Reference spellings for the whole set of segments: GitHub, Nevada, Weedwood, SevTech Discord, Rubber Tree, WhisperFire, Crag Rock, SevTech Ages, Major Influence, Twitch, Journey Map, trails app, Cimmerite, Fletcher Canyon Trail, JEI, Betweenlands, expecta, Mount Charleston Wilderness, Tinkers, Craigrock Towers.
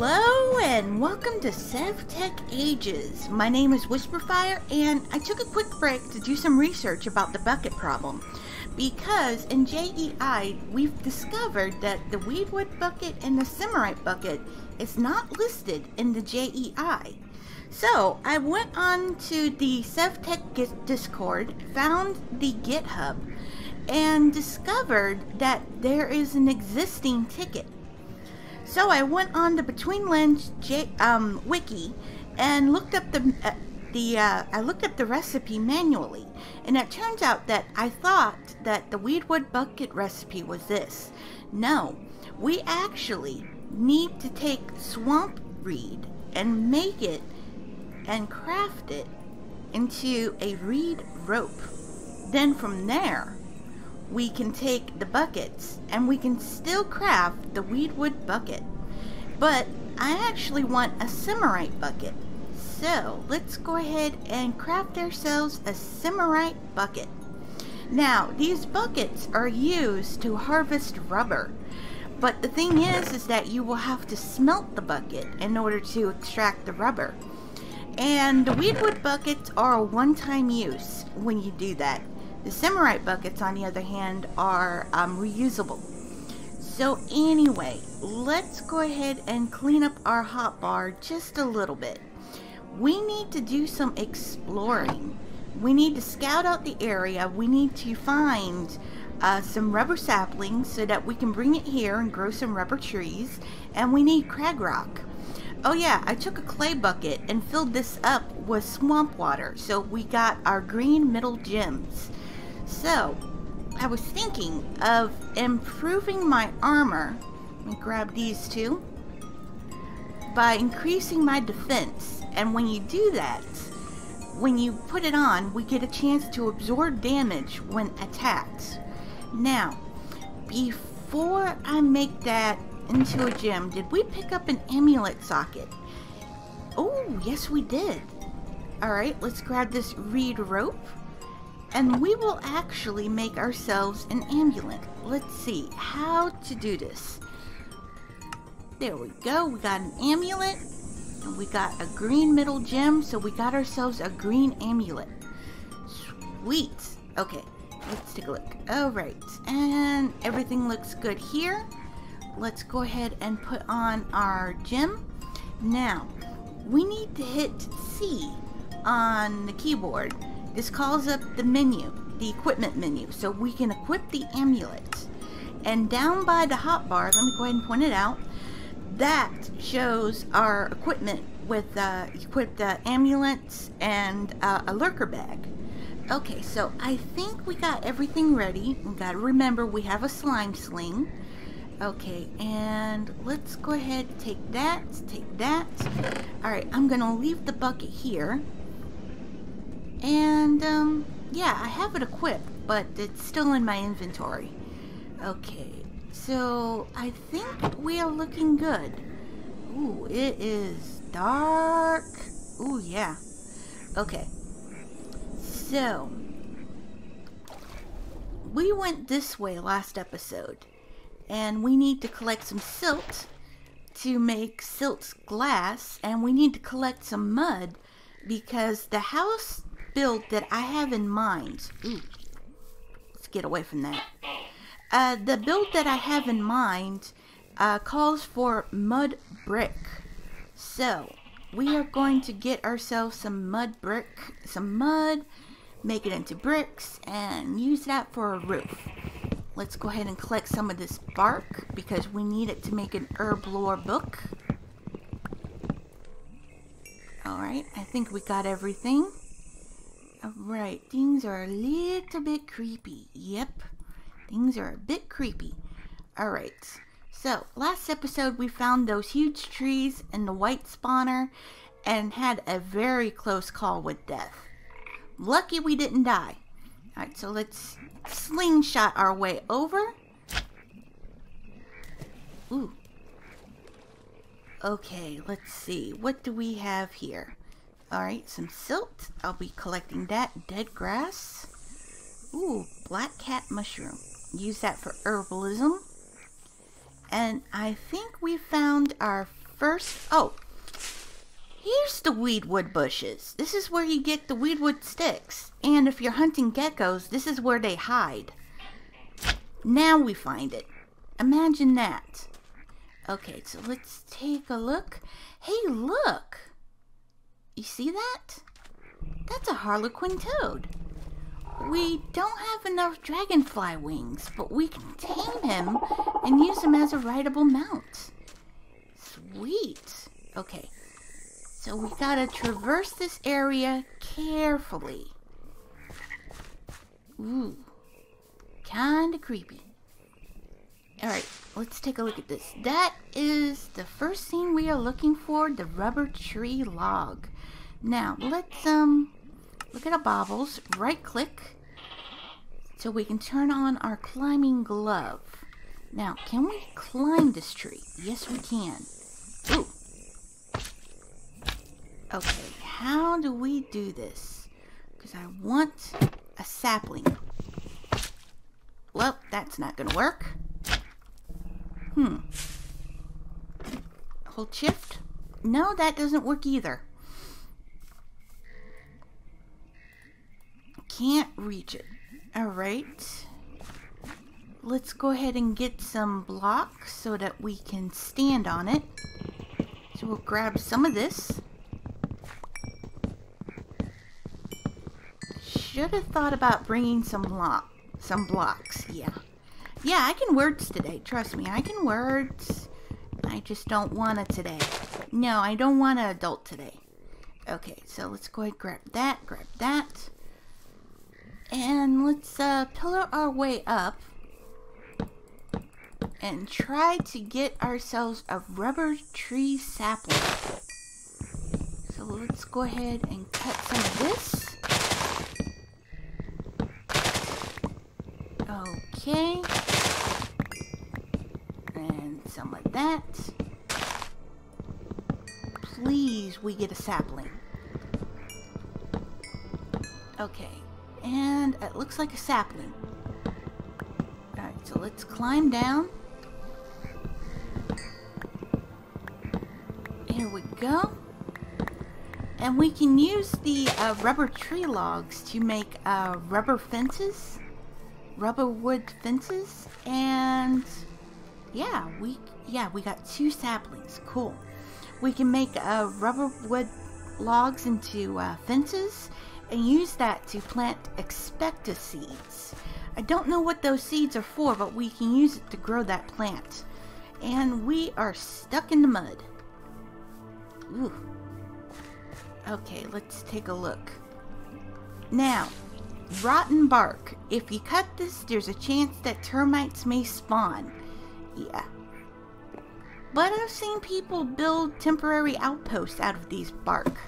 Hello and welcome to SevTech Ages. My name is WhisperFire and I took a quick break to do some research about the bucket problem because in JEI we've discovered that the Weedwood bucket and the Cimmerite bucket is not listed in the JEI. So I went on to the SevTech Discord, found the GitHub, and discovered that there is an existing ticket. So I went on the Betweenlands wiki and looked up the recipe manually, and it turns out that I thought that the Weedwood bucket recipe was this. No, we actually need to take swamp reed and make it and craft it into a reed rope. Then from there we can take the buckets and we can still craft the Weedwood bucket. But I actually want a Cimmerite bucket. So let's go ahead and craft ourselves a Cimmerite bucket. Now these buckets are used to harvest rubber. But the thing is that you will have to smelt the bucket in order to extract the rubber. And the Weedwood buckets are a one-time use when you do that. The Cimmerite buckets, on the other hand, are reusable. So anyway, let's go ahead and clean up our hotbar just a little bit. We need to do some exploring. We need to scout out the area. We need to find some rubber saplings so that we can bring it here and grow some rubber trees. And we need Crag Rock. Oh yeah, I took a clay bucket and filled this up with swamp water. So we got our green middle gems. So, I was thinking of improving my armor, let me grab these two, by increasing my defense. And when you do that, when you put it on, we get a chance to absorb damage when attacked. Now, before I make that into a gem, did we pick up an amulet socket? Oh, yes we did. Alright, let's grab this reed rope. And we will actually make ourselves an amulet. Let's see how to do this. There we go. We got an amulet. And we got a green middle gem. So we got ourselves a green amulet. Sweet. Okay. Let's take a look. Alright. And everything looks good here. Let's go ahead and put on our gem. Now, we need to hit C on the keyboard. This calls up the menu, the equipment menu, so we can equip the amulets. And down by the hotbar, let me go ahead and point it out, that shows our equipment with equipped amulets and a lurker bag. Okay, so I think we got everything ready. We gotta remember we have a slime sling. Okay, and let's go ahead and take that, take that. All right, I'm gonna leave the bucket here. And yeah, I have it equipped, but it's still in my inventory. Okay, so I think we are looking good. Ooh, it is dark. Ooh, yeah. Okay, so we went this way last episode, and we need to collect some silt to make silt glass, and we need to collect some mud because the house build that I have in mind, ooh, let's get away from that. The build that I have in mind calls for mud brick. So we are going to get ourselves some mud brick, some mud, make it into bricks, and use that for a roof. Let's go ahead and collect some of this bark because we need it to make an herb lore book. Alright, I think we got everything. Alright, things are a little bit creepy. Yep, things are a bit creepy. Alright, so last episode we found those huge trees and the white spawner and had a very close call with death. Lucky we didn't die. Alright, so let's slingshot our way over. Ooh. Okay, let's see. What do we have here? Alright, some silt. I'll be collecting that. Dead grass. Ooh, black cat mushroom. Use that for herbalism. And I think we found our first. Oh, here's the weedwood bushes. This is where you get the weedwood sticks. And if you're hunting geckos, this is where they hide. Now we find it. Imagine that. Okay, so let's take a look. Hey, look. You see that? That's a harlequin toad. We don't have enough dragonfly wings, but we can tame him and use him as a rideable mount. Sweet. Okay, so we gotta traverse this area carefully. Ooh, kinda creepy. Alright, let's take a look at this. That is the first thing we are looking for, the rubber tree log. Now, let's look at our baubles, right click, so we can turn on our climbing glove. Now, can we climb this tree? Yes, we can. Ooh. Okay, how do we do this? Because I want a sapling. Well, that's not going to work. Hold shift. No, that doesn't work either. Can't reach it. Alright. Let's go ahead and get some blocks so that we can stand on it. So we'll grab some of this. Should have thought about bringing some blocks. Yeah, I can words today. Trust me, I can words. I just don't want to today. No, I don't want an adult today. Okay, so let's go ahead and grab that. And let's pillar our way up and try to get ourselves a rubber tree sapling. So let's go ahead and cut some of this. Okay. And some of that. Please, we get a sapling. Okay. And it looks like a sapling. Alright, so let's climb down. Here we go. And we can use the rubber tree logs to make rubber fences. Rubber wood fences. And yeah, we got two saplings. Cool. We can make rubber wood logs into fences and use that to plant expecta seeds. I don't know what those seeds are for, but we can use it to grow that plant. And we are stuck in the mud. Ooh. Okay, let's take a look. Now, rotten bark. If you cut this, there's a chance that termites may spawn. Yeah. But I've seen people build temporary outposts out of these bark.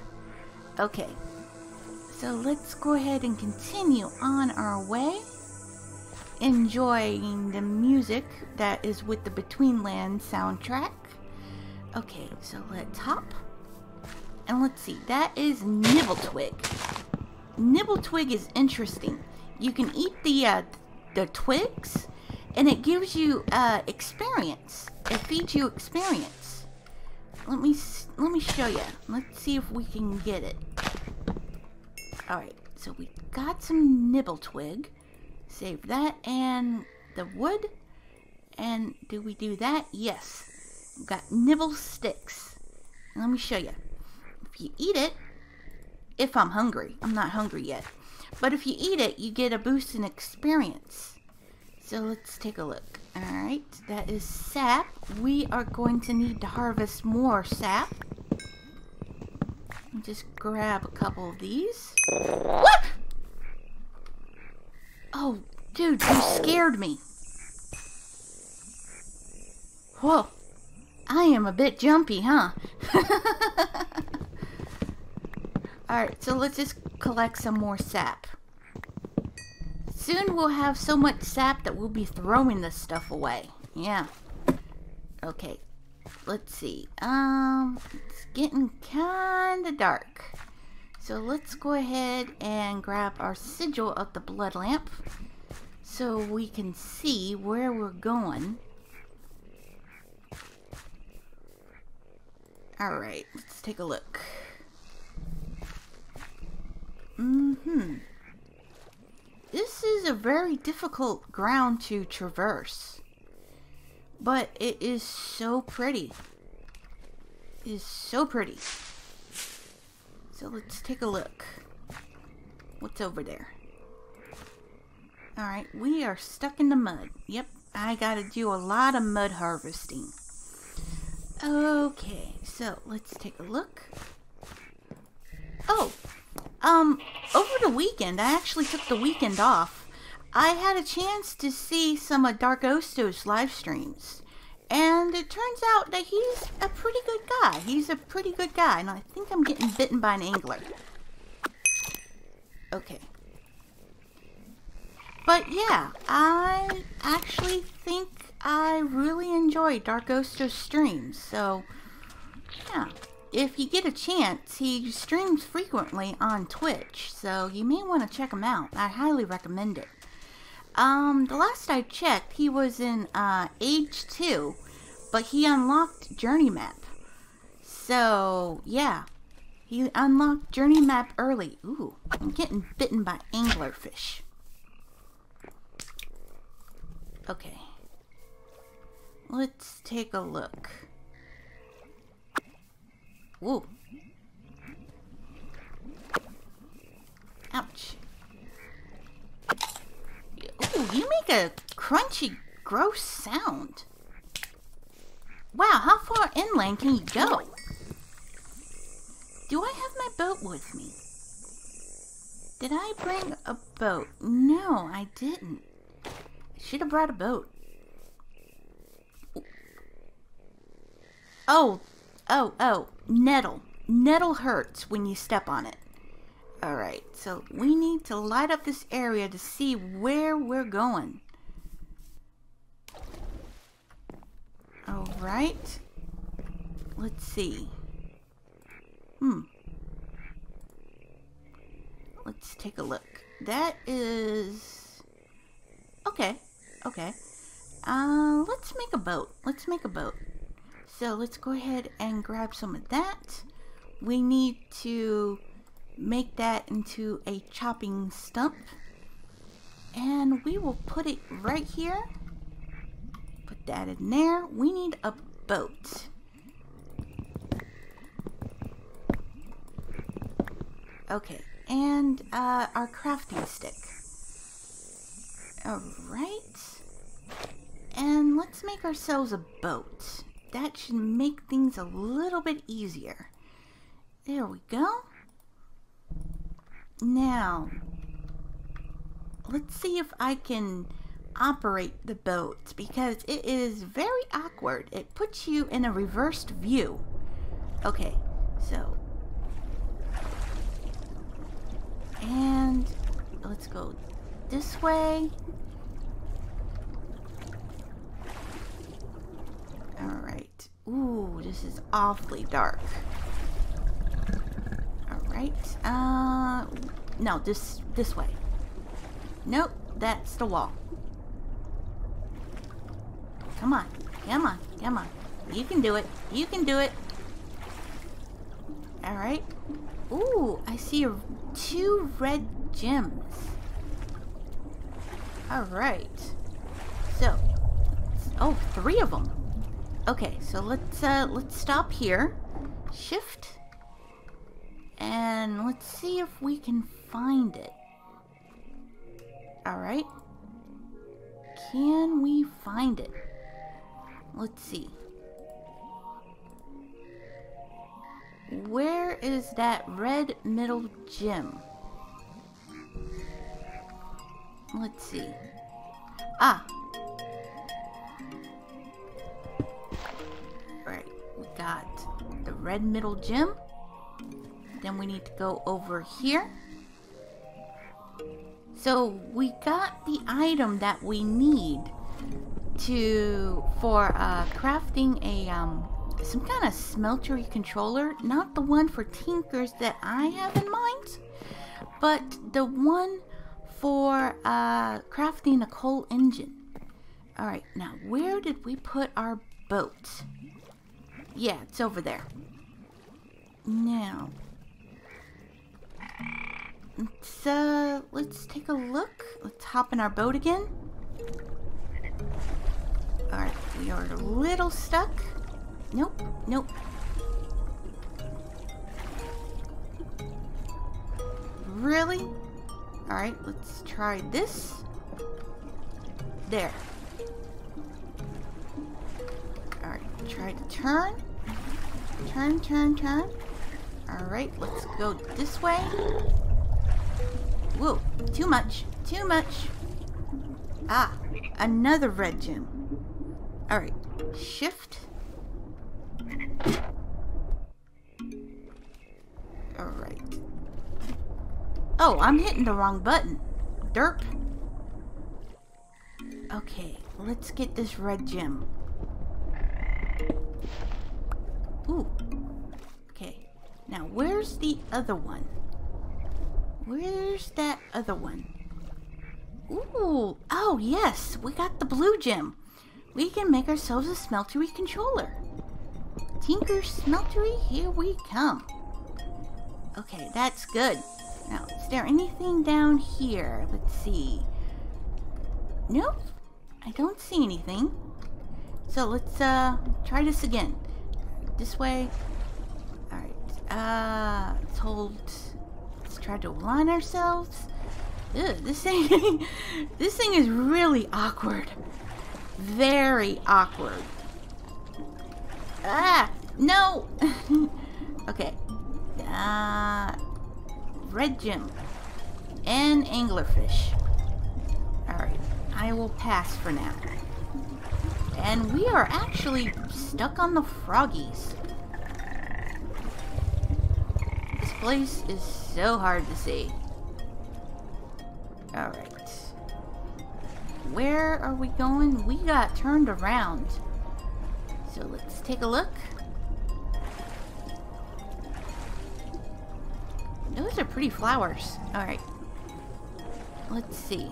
Okay. So let's go ahead and continue on our way, enjoying the music that is with the Betweenlands soundtrack. Okay, so let's hop. And let's see, that is nibble twig. Nibble twig is interesting. You can eat the twigs, and it gives you experience. It feeds you experience. Let me show you. Let's see if we can get it. Alright, so we got some nibble twig. Save that and the wood. And do we do that? Yes. We've got nibble sticks. Let me show you. If you eat it, if I'm hungry. I'm not hungry yet. But if you eat it, you get a boost in experience. So let's take a look. Alright, that is sap. We are going to need to harvest more sap. Just grab a couple of these. What? Oh, dude, you scared me. Whoa. I am a bit jumpy, huh? Alright, so let's just collect some more sap. Soon we'll have so much sap that we'll be throwing this stuff away. Yeah. Okay. Let's see, it's getting kinda dark. So let's go ahead and grab our sigil of the blood lamp so we can see where we're going. Alright, let's take a look. This is a very difficult ground to traverse, but it is so pretty. It is so pretty. So let's take a look. What's over there? Alright, we are stuck in the mud. Yep, I gotta do a lot of mud harvesting. Okay, so let's take a look. Oh! Over the weekend, I actually took the weekend off. I had a chance to see some of Dark Osto's live streams, and it turns out that he's a pretty good guy. He's a pretty good guy, and I think I'm getting bitten by an angler. Okay. But yeah, I actually think I really enjoy Dark Osto's streams, so yeah. If you get a chance, he streams frequently on Twitch, so you may want to check him out. I highly recommend it. The last I checked, he was in Age 2, but he unlocked Journey Map. So, yeah. He unlocked Journey Map early. Ooh, I'm getting bitten by anglerfish. Okay. Let's take a look. Whoa. Ouch. Ooh, you make a crunchy, gross sound. Wow, how far inland can you go? Do I have my boat with me? Did I bring a boat? No, I didn't. I should have brought a boat. Oh. Oh, nettle. Nettle hurts when you step on it. Alright, so we need to light up this area to see where we're going. Alright. Let's see. Let's take a look. That is... Okay. Okay. Let's make a boat. Let's make a boat. So let's go ahead and grab some of that. We need to make that into a chopping stump. And we will put it right here. Put that in there. We need a boat. Okay, and our crafting stick. Alright. And let's make ourselves a boat. That should make things a little bit easier. There we go. Now, let's see if I can operate the boat, because it is very awkward. It puts you in a reversed view. Okay, so. And let's go this way. Alright. Ooh, this is awfully dark. Alright. No, this way. Nope, that's the wall. Come on. Come on. Come on. You can do it. You can do it. Alright. Ooh, I see two red gems. Alright. So. Oh, three of them. Okay, so let's stop here, shift, and let's see if we can find it. Alright. Can we find it? Let's see. Where is that red middle gem? Let's see. Ah! Got the red middle gem. Then we need to go over here. So we got the item that we need for crafting a some kind of smeltery controller. Not the one for Tinkers that I have in mind, but the one for crafting a coal engine. All right, now where did we put our boat? Yeah, it's over there. Now, let's take a look. Let's hop in our boat again. Alright, we are a little stuck. Nope, nope. Really? Alright, let's try this. There. Alright, try to turn. Turn, turn, turn. Alright, let's go this way. Whoa, too much, too much. Ah, another red gem. Alright, shift. Alright. Oh, I'm hitting the wrong button. Derp. Okay, let's get this red gem. Ooh. Okay, now where's the other one? Where's that other one? Ooh, oh yes, we got the blue gem. We can make ourselves a smeltery controller. Tinker smeltery, here we come. Okay, that's good. Now, is there anything down here? Let's see. Nope, I don't see anything. So let's try this again. This way. Alright, let's hold... Let's try to align ourselves. Ew, this thing is really awkward. Very awkward. Ah! No! Okay. Red gem. And anglerfish. Alright. I will pass for now. And we are actually stuck on the froggies. This place is so hard to see. Alright. Where are we going? We got turned around. So let's take a look. Those are pretty flowers. Alright. Let's see.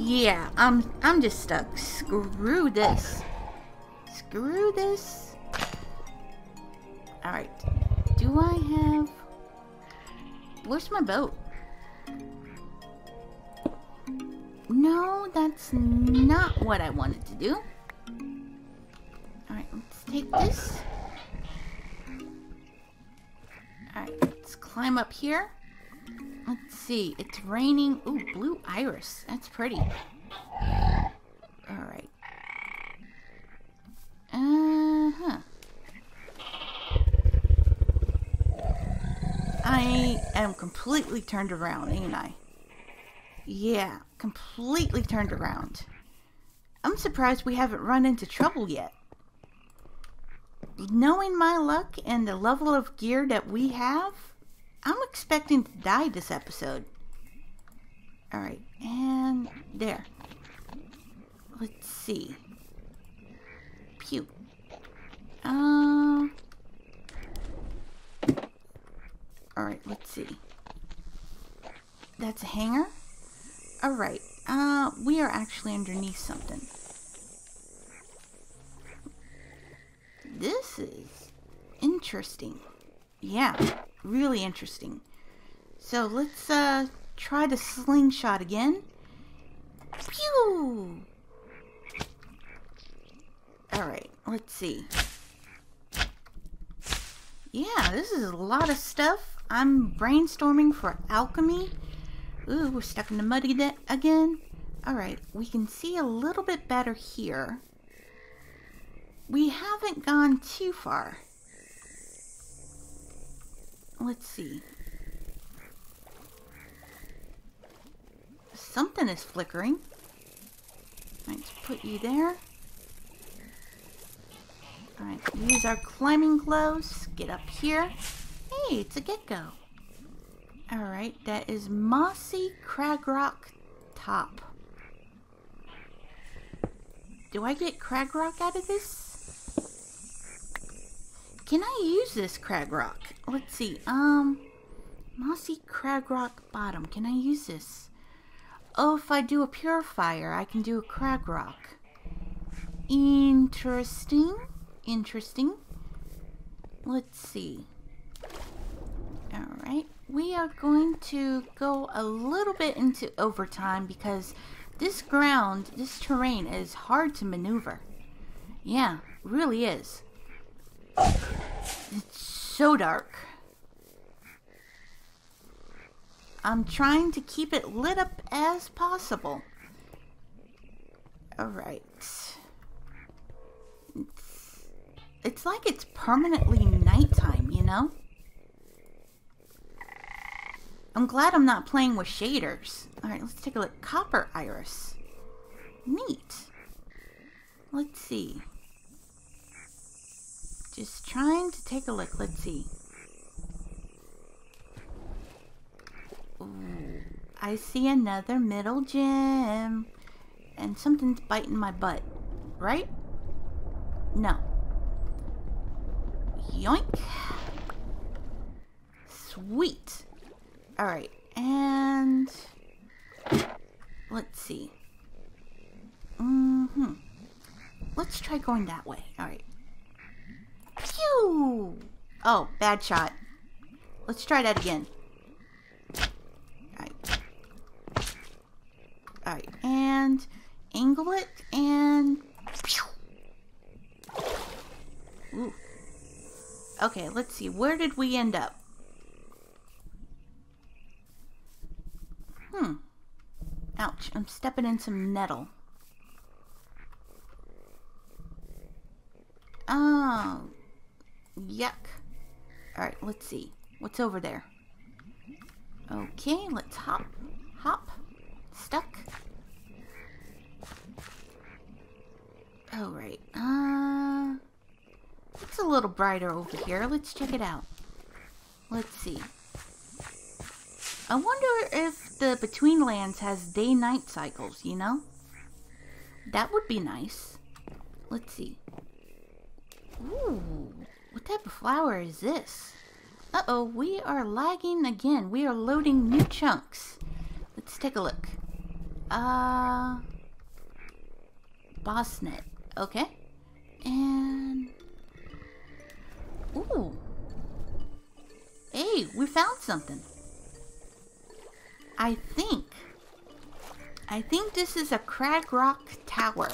Yeah, I'm just stuck. Screw this. Screw this. Alright. Do I have... Where's my boat? No, that's not what I wanted to do. Alright, let's take this. Alright, let's climb up here. Let's see, it's raining. Ooh, blue iris. That's pretty. Alright. Uh-huh. I am completely turned around, ain't I? Yeah, completely turned around. I'm surprised we haven't run into trouble yet. Knowing my luck and the level of gear that we have, I'm expecting to die this episode. Alright, and there. Let's see. Pew. Alright, let's see. That's a hanger. Alright, we are actually underneath something. This is interesting. Yeah, really interesting. So let's try the slingshot again. Pew! Alright, let's see. Yeah, this is a lot of stuff. I'm brainstorming for alchemy. Ooh, we're stuck in the mud again. Alright, we can see a little bit better here. We haven't gone too far. Let's see. Something is flickering. Let's put you there. Alright, use our climbing gloves. Get up here. Hey, it's a gecko. Alright, that is mossy Crag Rock top. Do I get Crag Rock out of this? Can I use this Crag Rock? Let's see. Mossy Crag Rock bottom. Can I use this? Oh, if I do a purifier, I can do a Crag Rock. Interesting. interesting. Let's see. Alright, we are going to go a little bit into overtime because this ground, this terrain is hard to maneuver. Yeah, really is. It's so dark. I'm trying to keep it lit up as possible. Alright. It's like it's permanently nighttime, you know? I'm glad I'm not playing with shaders. Alright, let's take a look. Copper iris. Neat. Let's see. Just trying to take a look. Let's see. Ooh, I see another middle gem. And something's biting my butt. Right? No. Yoink. Sweet. Alright, and let's see. Let's try going that way. Alright. Pew! Oh, bad shot. Let's try that again. Alright. Alright, and angle it, and pew! Ooh. Okay, let's see. Where did we end up? Ouch, I'm stepping in some nettle. Oh, yuck. Alright, let's see. What's over there? Okay, let's hop. Hop. Stuck. Alright, it's a little brighter over here. Let's check it out. Let's see. I wonder if the Betweenlands has day-night cycles, you know? That would be nice. Let's see. Ooh, what type of flower is this? Uh-oh, we are lagging again. We are loading new chunks. Let's take a look. Bossnet. Okay. And... ooh. Hey, we found something. I think this is a Crag Rock Tower.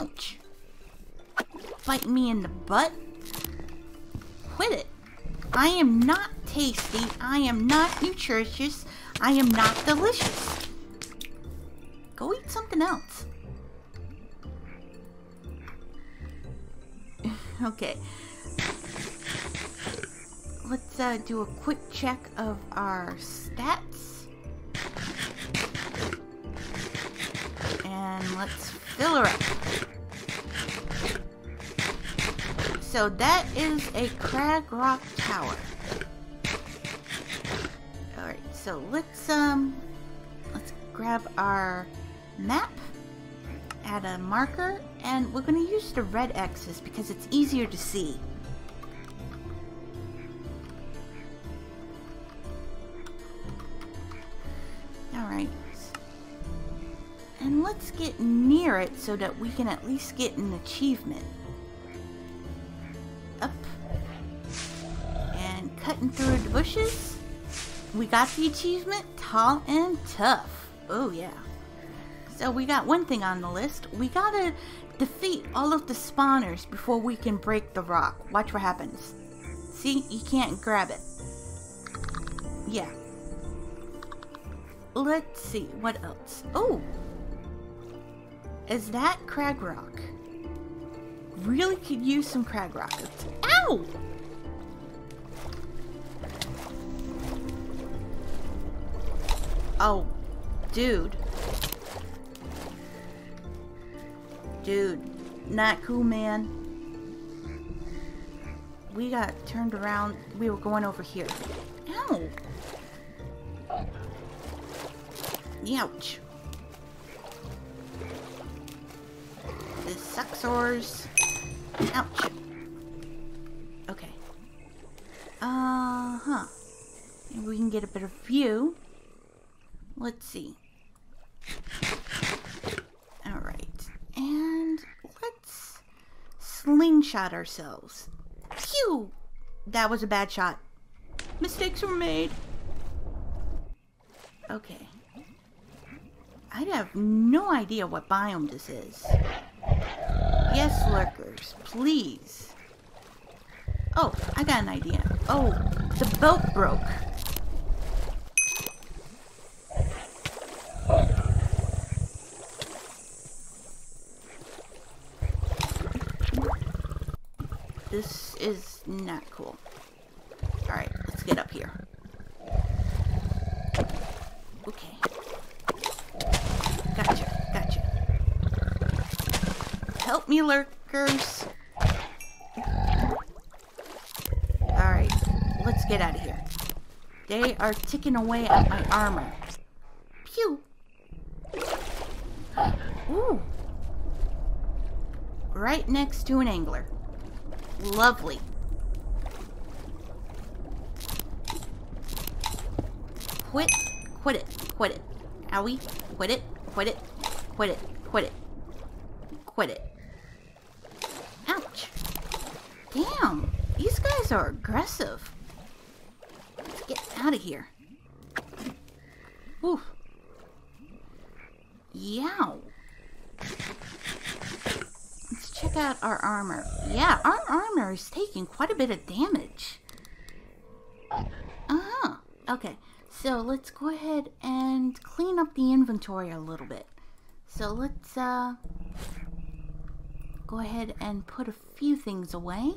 Ouch. Bite me in the butt. Quit it. I am not tasty. I am not nutritious. I am not delicious. Go eat something else. Okay. Let's do a quick check of our stats. And let's fill her up. So that is a Crag Rock Tower. Alright, so let's grab our map, add a marker, and we're going to use the red X's because it's easier to see. Alright. And let's get near it so that we can at least get an achievement. Up. And cutting through the bushes. We got the achievement, tall and tough. Oh yeah. So we got one thing on the list. We gotta defeat all of the spawners before we can break the rock. Watch what happens. See, you can't grab it. Yeah. Let's see, what else? Oh! Is that Crag Rock? Really could use some Crag Rock. Ow! Oh, dude. Dude, not cool, man. We got turned around. We were going over here. Ow! Ouch. This sucks-ors. Ouch. Okay. Uh-huh. We can get a better view. Let's see. Alright. And let's slingshot ourselves. Phew! That was a bad shot. Mistakes were made. Okay. I have no idea what biome this is. Yes, lurkers, please. Oh, I got an idea. Oh, the belt broke. This is not cool. Alright, let's get up here. Okay. Gotcha, gotcha. Help me, lurkers. Alright, let's get out of here. They are ticking away at my armor. Pew! Ooh! Right next to an angler. Lovely. Quit. Quit it. Quit it. Owie. Quit it. Quit it. Quit it. Quit it. Quit it. Ouch. Damn. These guys are aggressive. Let's get out of here. Oof. Yow. Check out our armor. Yeah, our armor is taking quite a bit of damage. Uh-huh. Okay, so let's go ahead and clean up the inventory a little bit. So let's go ahead and put a few things away.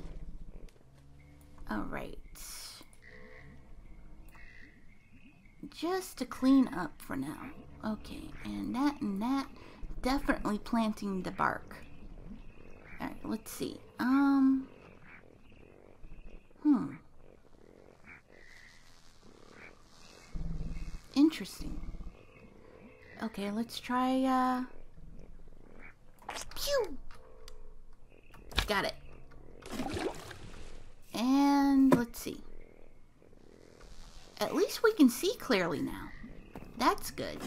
Alright. Just to clean up for now. Okay, and that. Definitely planting the bark. Alright, let's see. Interesting. Okay, let's try, Pew! Got it. And let's see. At least we can see clearly now. That's good.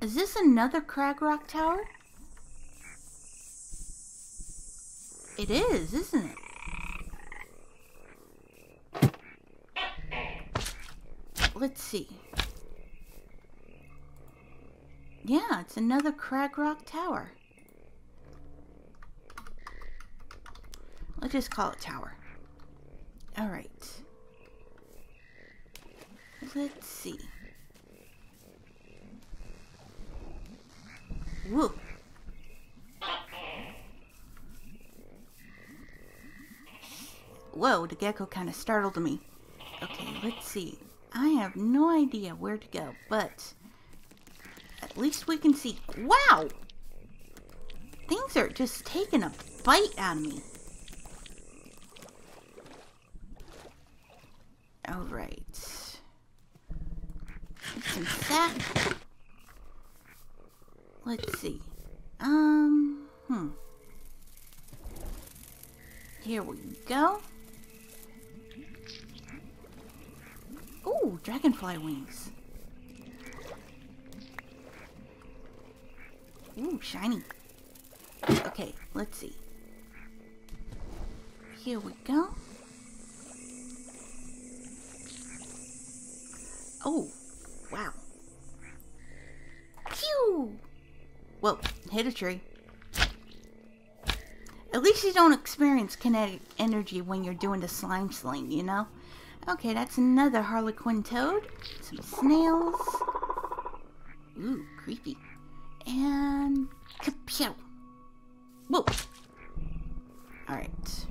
Is this another Crag Rock Tower? It is, isn't it? Let's see. Yeah, it's another Crag Rock Tower. Let's just call it Tower. Alright. Let's see. Whoa. Whoa, the gecko kind of startled me. Okay, let's see. I have no idea where to go, but at least we can see. Wow! Things are just taking a bite out of me. Alright. Some sack. Let's see. Here we go. Ooh, dragonfly wings. Ooh, shiny. Okay, let's see. Here we go. Oh, wow. Phew! Whoa, hit a tree. At least you don't experience kinetic energy when you're doing the slime sling, you know? Okay, that's another Harlequin toad. Some snails. Ooh, creepy. And... Kapow! Whoa! Alright.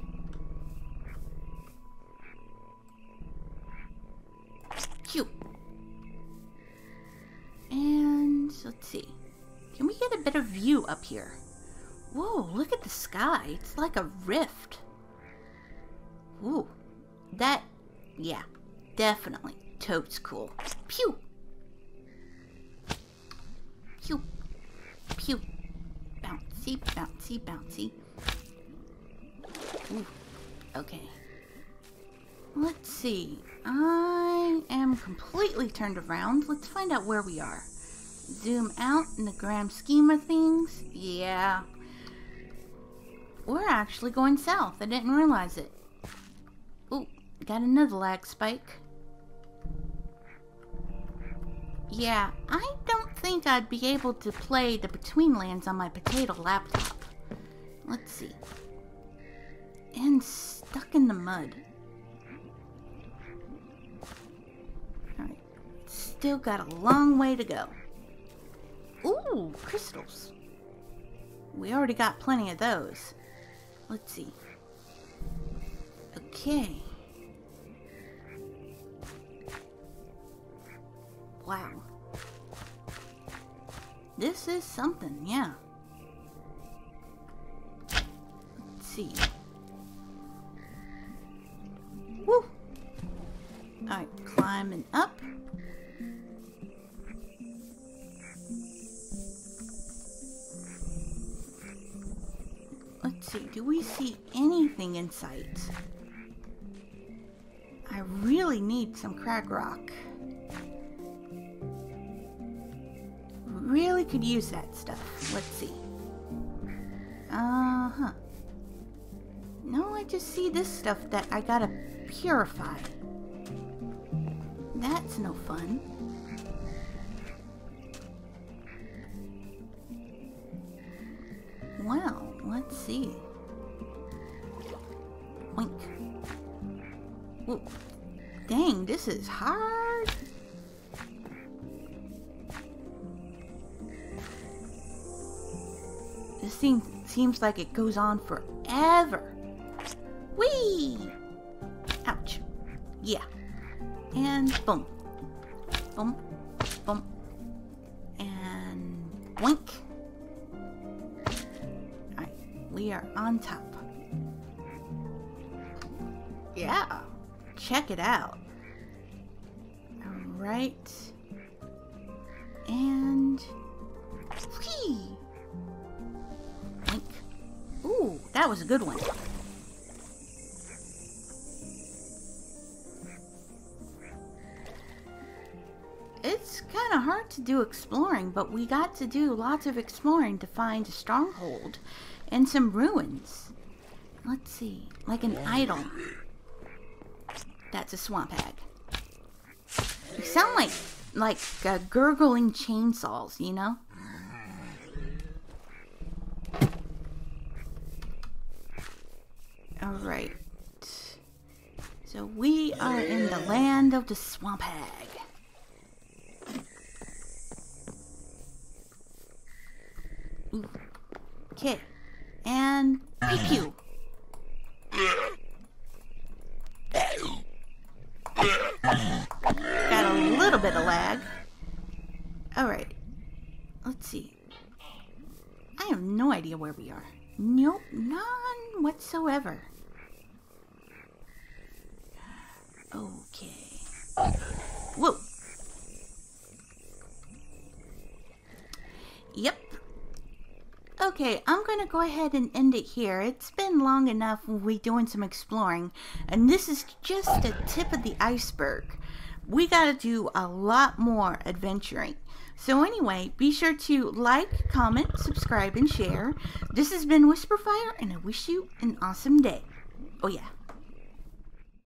Cute. And... let's see. Can we get a better view up here? Whoa, look at the sky. It's like a rift. Ooh. That, yeah, definitely. Totes cool. Pew! Pew. Pew. Bouncy, bouncy, bouncy. Ooh. Okay. Let's see. I am completely turned around. Let's find out where we are. Zoom out in the grand scheme of things. Yeah. We're actually going south. I didn't realize it. Ooh, got another lag spike. Yeah, I don't think I'd be able to play the Betweenlands on my potato laptop. Let's see. And stuck in the mud. Alright, still got a long way to go. Ooh, crystals. We already got plenty of those. Let's see. Okay. Wow. This is something, yeah. Let's see. Woo! Alright, climbing up. Let's see, do we see anything in sight? I really need some Crag Rock. Really could use that stuff. Let's see. Uh-huh. No, I just see this stuff that I gotta purify. That's no fun. Well, let's see. Wink. Whoa. Dang, this is hard. This seems like it goes on forever. Whee! Ouch. Yeah. And boom. Boom. Boom. And boink. Alright. We are on top. Yeah. Check it out. Alright. And whee! Ooh, that was a good one. It's kind of hard to do exploring, but we got to do lots of exploring to find a stronghold and some ruins. Let's see, like an idol. That's a swamp hag. You sound like gurgling chainsaws, you know? Alright, so we are in the land of the swamp hag. Okay, and pew pew. Got a little bit of lag. Alright, let's see. I have no idea where we are. Nope, none whatsoever. Okay. Whoa. Yep. Okay, I'm gonna go ahead and end it here. It's been long enough. We're doing some exploring, and this is just the tip of the iceberg. We gotta do a lot more adventuring. So anyway, be sure to like, comment, subscribe, and share. This has been WhisperFire, and I wish you an awesome day. Oh yeah.